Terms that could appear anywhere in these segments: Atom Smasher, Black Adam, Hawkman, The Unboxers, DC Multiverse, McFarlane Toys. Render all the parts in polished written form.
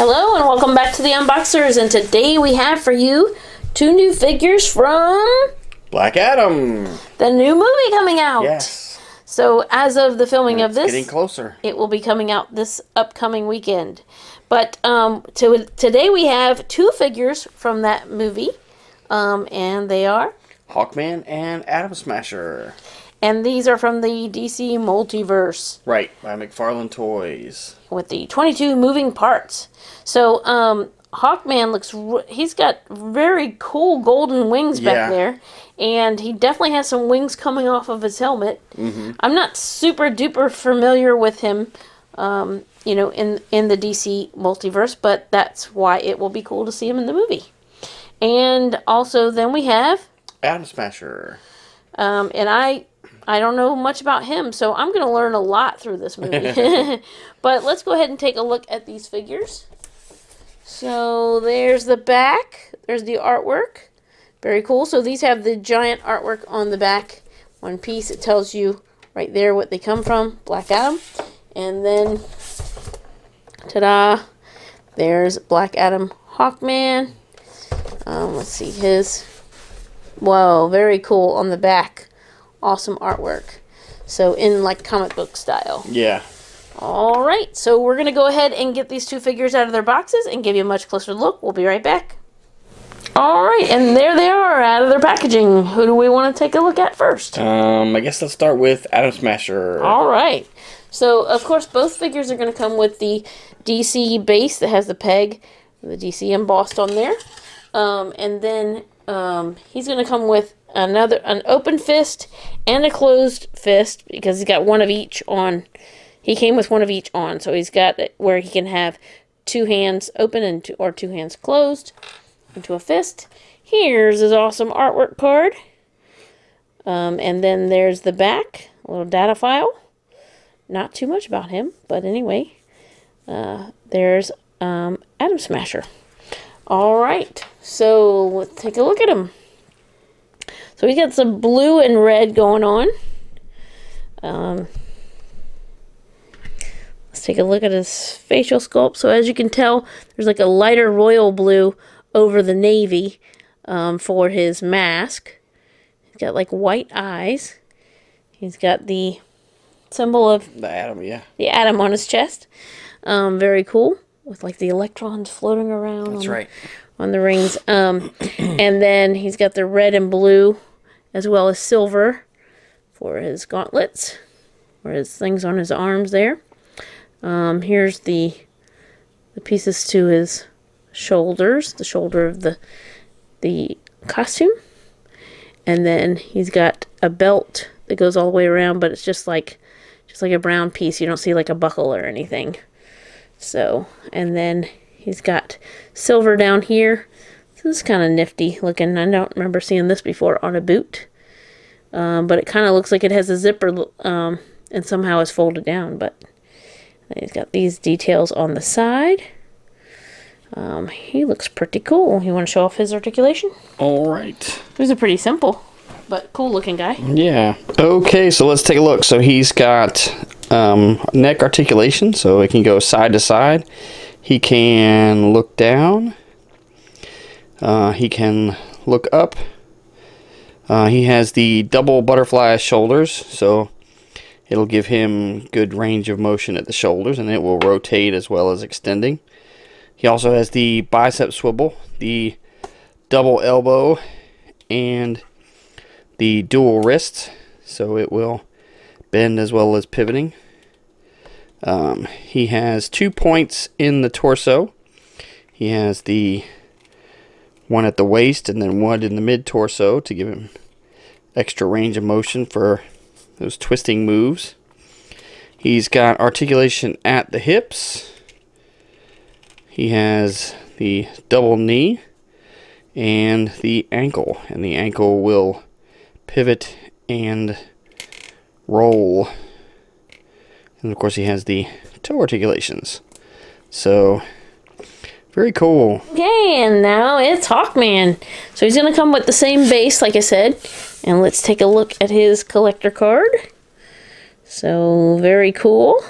Hello and welcome back to The Unboxers, and today we have for you two new figures from Black Adam, the new movie coming out. Yes. So as of the filming of this, getting closer, it will be coming out this upcoming weekend. But today we have two figures from that movie, and they are Hawkman and Atom Smasher. And these are from the DC Multiverse. Right, by McFarlane Toys. With the 22 moving parts. So, Hawkman he's got very cool golden wings back there. And he definitely has some wings coming off of his helmet. Mm-hmm. I'm not super duper familiar with him, you know, in the DC Multiverse. But that's why it will be cool to see him in the movie. And also then we have Atom Smasher. And I don't know much about him, so I'm going to learn a lot through this movie. But let's go ahead and take a look at these figures. So there's the back. There's the artwork. Very cool. So these have the giant artwork on the back. One piece. It tells you right there what they come from. Black Adam. And then, ta-da, there's Black Adam Hawkman. Let's see his. Whoa, very cool on the back. Awesome artwork. So in like comic book style. Yeah. All right. So we're going to go ahead and get these two figures out of their boxes and give you a much closer look. We'll be right back. All right. And there they are out of their packaging. Who do we want to take a look at first? I guess let's start with Atom Smasher. All right. So, of course, both figures are going to come with the DC base that has the peg, the DC embossed on there. And then he's going to come with an open fist and a closed fist, because he's got one of each on. He came with one of each on, so he's got where he can have two hands open and two hands closed into a fist. Here's his awesome artwork card, and then there's the back, a little data file. Not too much about him, but anyway, there's Atom Smasher. All right, so let's take a look at him. So he's got some blue and red going on. Let's take a look at his facial sculpt. So as you can tell, there's like a lighter royal blue over the navy for his mask. He's got like white eyes. He's got the symbol of the atom, the atom on his chest. Very cool, with like the electrons floating around. That's right. On the rings. And then he's got the red and blue, as well as silver for his gauntlets, or his things on his arms there. Here's the pieces to his shoulders, the shoulder of the costume. And then he's got a belt that goes all the way around, but it's just like a brown piece. You don't see like a buckle or anything. So, and then he's got silver down here. This is kind of nifty looking. I don't remember seeing this before on a boot. But it kind of looks like it has a zipper and somehow is folded down. But he's got these details on the side. He looks pretty cool. You want to show off his articulation? All right. These are pretty simple, but cool looking guy. Yeah. Okay, so let's take a look. So he's got neck articulation, so it can go side to side. He can look down. He can look up. He has the double butterfly shoulders, so it'll give him good range of motion at the shoulders, and it will rotate as well as extending. He also has the bicep swivel, the double elbow, and the dual wrist, so it will bend as well as pivoting. He has 2 points in the torso. He has the one at the waist and then one in the mid-torso to give him extra range of motion for those twisting moves. He's got articulation at the hips. He has the double knee and the ankle. And the ankle will pivot and roll. And of course he has the toe articulations. So, very cool. Okay, and now it's Hawkman. So he's going to come with the same base, like I said. And let's take a look at his collector card. So, very cool.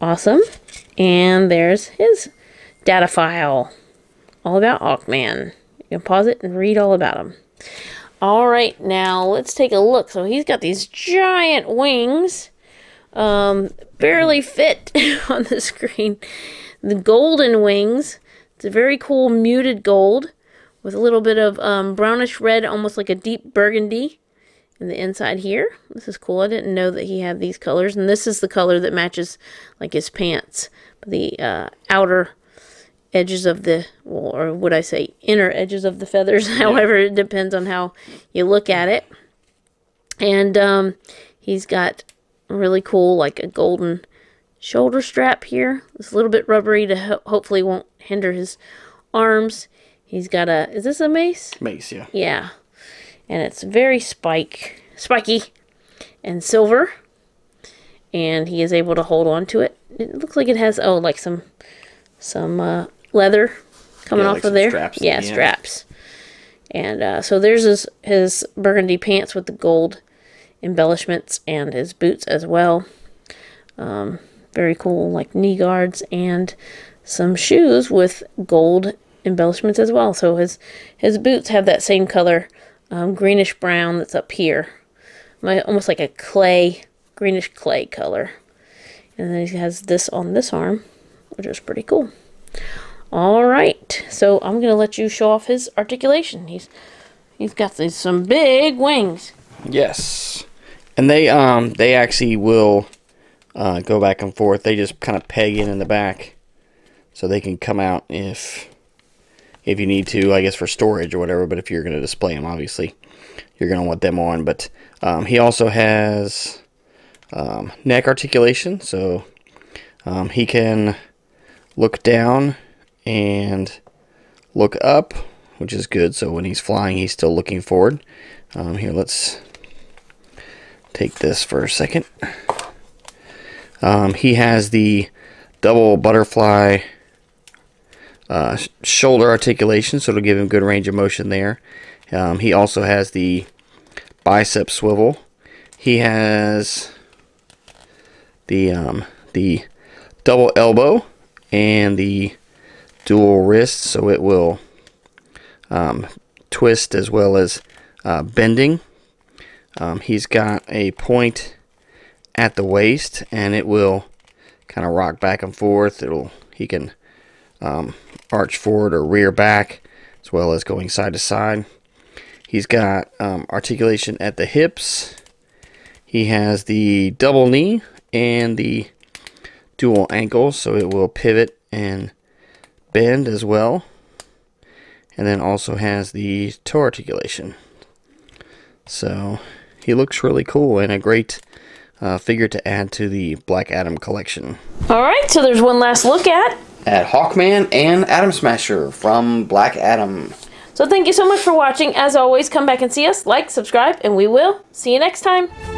Awesome. And there's his data file all about Hawkman. You can pause it and read all about him. All right, now let's take a look. So he's got these giant wings, barely fit on the screen. The golden wings. It's a very cool muted gold with a little bit of brownish red, almost like a deep burgundy in the inside here. This is cool. I didn't know that he had these colors, and this is the color that matches like his pants. The outer edges of the, well, or would I say inner edges of the feathers. However, it depends on how you look at it. And he's got really cool, like a golden shoulder strap here. It's a little bit rubbery to hopefully won't hinder his arms. He's got a, is this a mace? Mace, yeah. Yeah. And it's very spiky and silver. And he is able to hold on to it. It looks like it has, oh, like some leather coming off like of there. Straps, yeah, straps. And so there's his burgundy pants with the gold embellishments and his boots as well. Very cool, like knee guards and some shoes with gold embellishments as well. So his boots have that same color, greenish brown that's up here, almost like a clay, greenish clay color. And then he has this on this arm, which is pretty cool. All right, so I'm gonna let you show off his articulation. He's got these, some big wings. Yes, and they actually will go back and forth. They just kind of peg in the back, so they can come out if you need to, I guess, for storage or whatever. But if you're gonna display them, obviously, you're gonna want them on. But he also has neck articulation, so he can look down and look up, which is good. So when he's flying, he's still looking forward. Here, let's take this for a second. He has the double butterfly shoulder articulation, so it'll give him good range of motion there. He also has the bicep swivel. He has the double elbow and the dual wrist, so it will twist as well as bending. He's got a point at the waist, and it will kind of rock back and forth. He can arch forward or rear back, as well as going side to side. He's got articulation at the hips. He has the double knee and the dual ankle, so it will pivot and bend as well. And then also has the toe articulation. So he looks really cool and a great figure to add to the Black Adam collection. All right, so there's one last look at Hawkman and Atom Smasher from Black Adam. So thank you so much for watching. As always, come back and see us, like, subscribe, and we will see you next time.